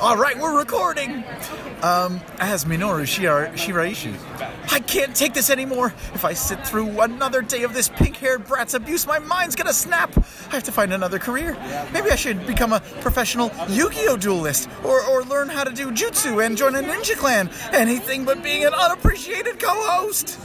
All right, we're recording. As Minoru Shiraishi, I can't take this anymore. If I sit through another day of this pink-haired brat's abuse, my mind's gonna snap. I have to find another career. Maybe I should become a professional Yu-Gi-Oh duelist, or learn how to do jutsu and join a ninja clan. Anything but being an unappreciated co-host.